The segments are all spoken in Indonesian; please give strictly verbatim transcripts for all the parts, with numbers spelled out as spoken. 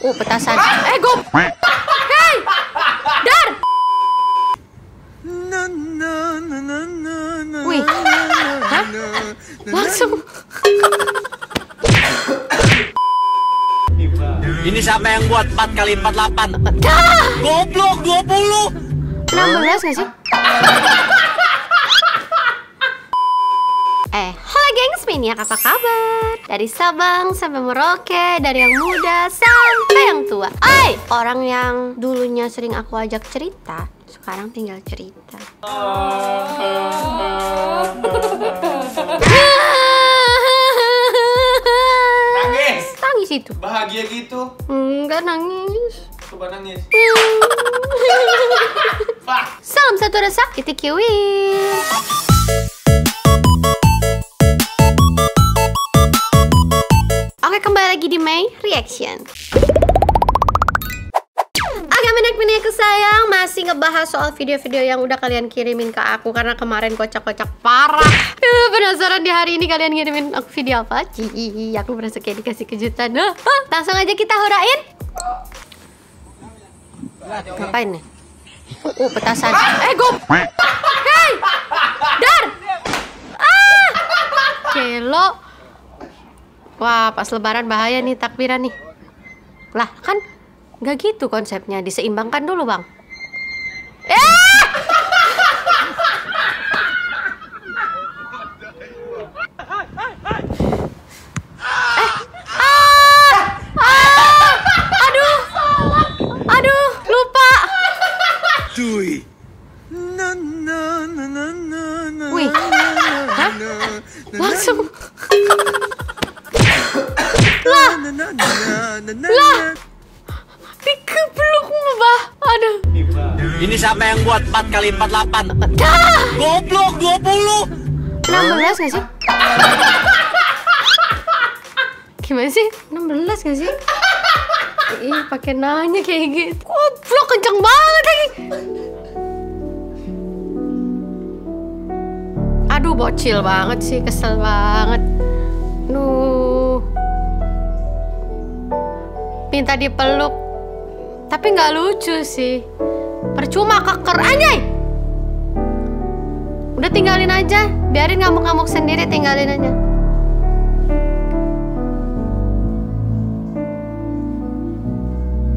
Oh, petasan. Eh, gue. Hei, Dar. Wih. Hah? Langsung. Ini siapa yang buat empat kali empat delapan? Goblok, dua puluh. enam belas gak sih? Eh, halo gengs miniak, apa kabar? Dari Sabang sampai Merauke, dari yang muda sampai yang tua. Oi, orang yang dulunya sering aku ajak cerita, sekarang tinggal cerita. Nangis? Nangis itu? Bahagia gitu? Enggak nangis. Coba nangis. Salam satu resah, kita kiwi. Oke, kembali lagi di My Reaction. Agak menek-menekku sayang, masih ngebahas soal video-video yang udah kalian kirimin ke aku karena kemarin kocak-kocak parah. Penasaran di hari ini kalian ngirimin aku video apa? Ciii, aku merasa kayak dikasih kejutan. Langsung aja kita horain. Ngapain nih? Uh, petasan. Eh, gue. Hei, Dar. Ah, celo. Wah, pas lebaran bahaya nih takbiran nih. Lah, kan nggak gitu konsepnya. Diseimbangkan dulu, Bang. Eh! Eh! Ah! Ah! Aduh! Aduh, lupa. Duh. Wih. Hah? Langsung. Lah, lah, dikeblok mbah. Aduh. Ini siapa yang buat empat kali empat delapan? Goblok, dua puluh. enam belas gak sih? Gimana sih? enam belas gak sih? Ih, pakai nanya kayak gitu. Goblok, kenceng banget lagi. Aduh, bocil banget sih, kesel banget. Aduh. Minta dipeluk, tapi nggak lucu sih. Percuma keker, anjay. Udah tinggalin aja, biarin ngamuk-ngamuk sendiri, tinggalin aja.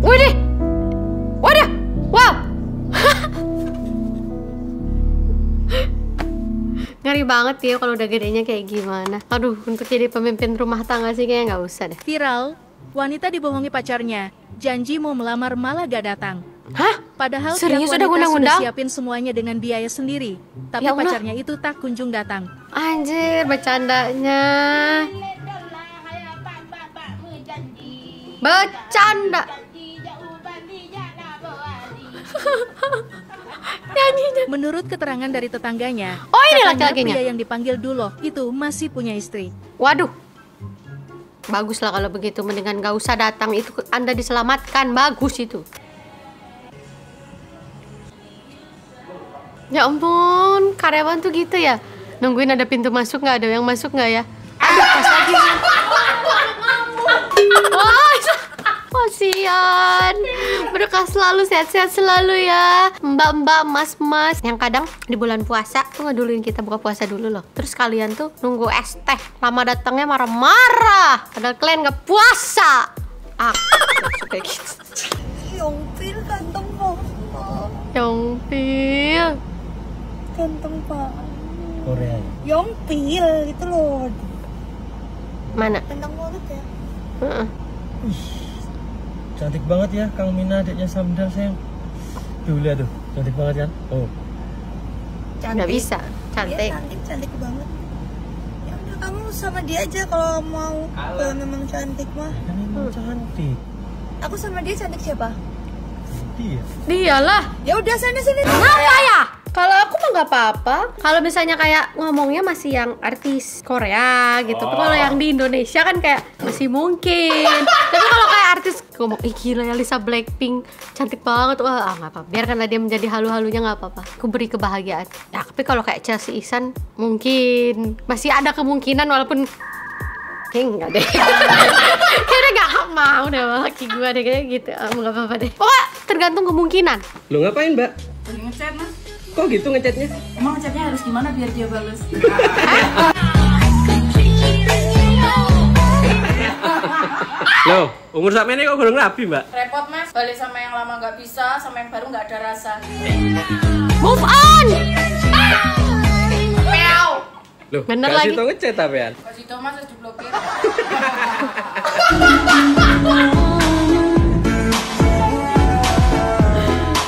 Waduh, waduh, wow. Ngeri banget ya kalau udah gedenya kayak gimana. Aduh, untuk jadi pemimpin rumah tangga sih kayaknya nggak usah deh. Viral. Wanita dibohongi pacarnya, janji mau melamar malah gak datang. Hah? Padahal serius wanita sudah, sudah siapin semuanya dengan biaya sendiri, tapi ya pacarnya itu tak kunjung datang. Anjir, bercandanya. Bercanda. Menurut keterangan dari tetangganya, oh, ini laki-lakinya, pria yang dipanggil Dulo itu masih punya istri. Waduh. Baguslah kalau begitu, mendingan gak usah datang itu, Anda diselamatkan, bagus itu. Ya ampun, karyawan tuh gitu ya. Nungguin ada pintu masuk nggak, ada yang masuk nggak ya? Aduh, pas lagi. Oh, sian. Berkah selalu, sehat-sehat selalu ya. Mbak-mbak, mas-mas yang kadang di bulan puasa tuh ngeduluin kita buka puasa dulu loh. Terus kalian tuh nunggu es teh, lama datangnya marah-marah. Padahal kalian nggak puasa. Aku suka gitu. Yongpil ganteng banget. Yongpil ganteng banget. Korea. Yongpil itu loh. Mana? Ganteng banget ya. Heeh. Cantik banget ya, Kang Mina adiknya Samdal sayang. Tuh lihat tuh, cantik banget kan? Oh. Cantik. Nggak bisa, cantik. Dia cantik, cantik banget. Ya udah kamu sama dia aja kalau mau, kalau memang cantik mah. Kan memang cantik. Aku sama dia cantik siapa? Dia. Dialah. Ya udah sana sini. Kenapa ya? Kalau aku mah nggak apa-apa. Kalau misalnya kayak ngomongnya masih yang artis Korea gitu. Oh. Kalau yang di Indonesia kan kayak masih mungkin. Tapi kalau kayak artis ngomong, ih gila ya Lisa Blackpink cantik banget. Wah, ah, nggak apa-apa. Biarkanlah dia menjadi halu-halunya, nggak apa-apa. Aku beri kebahagiaan. Ya, tapi kalau kayak Chelsea Isan mungkin masih ada kemungkinan walaupun Kayaknya enggak deh. Kayaknya enggak mau deh laki gue deh, kayak gitu. Enggak apa-apa deh. Wah, tergantung kemungkinan. Lo ngapain, Mbak? Lagi ngechat, Mas. Kok gitu ngechatnya? Emang ngechatnya harus gimana biar dia bales? Loh, umur sampe ini kok belum rapi, Mbak? Repot, Mas. Balik sama yang lama nggak bisa, sama yang baru nggak ada rasa. Move on! Meow! Loh, bener lagi. Kasih tau ngechat apean? Kasih tau, Mas, harus diblokir.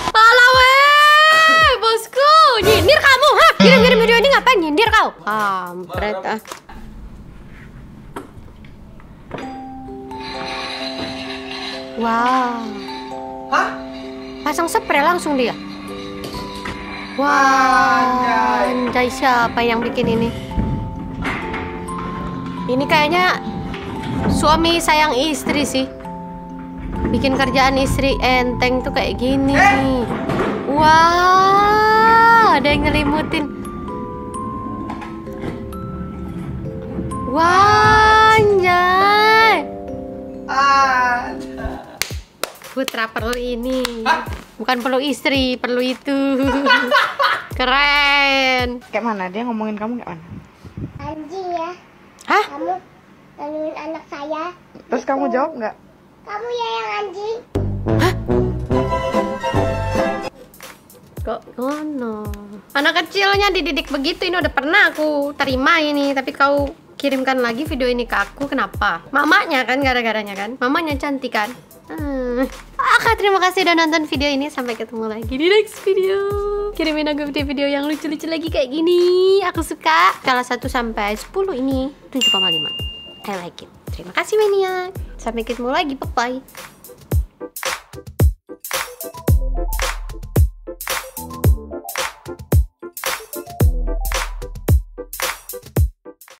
Malah weh, bosku. Nyindir kamu, ha? Kirim-kirim video ini ngapain? Nyindir kau? Kampret, ah. Wow. Hah? Pasang spray langsung dia. Wow. Anjay, siapa yang bikin ini? Ini kayaknya suami sayang istri sih. Bikin kerjaan istri enteng tuh kayak gini. Eh. Wow, ada yang nyelimutin. Wow, anjay. Ah. Putra perlu ini. Hah? Bukan perlu istri, perlu itu. Keren. Kayak mana dia ngomongin kamu kayak mana? Anji ya. Hah? Kamu ngomongin anak saya. Terus gitu. Kamu jawab nggak? Kamu ya yang anjing. Hah? Kok ngono? Anak kecilnya dididik begitu, ini udah pernah aku terima ini, tapi kau kirimkan lagi video ini ke aku, kenapa? Mamanya kan gara-garanya kan? Mamanya cantik kan? Hmm. Oke, terima kasih udah nonton video ini. Sampai ketemu lagi di next video. Kirimin aku video yang lucu-lucu lagi kayak gini. Aku suka. Skala satu sampai sepuluh ini tujuh koma lima. I like it. Terima kasih, Mania. Sampai ketemu lagi. Bye-bye.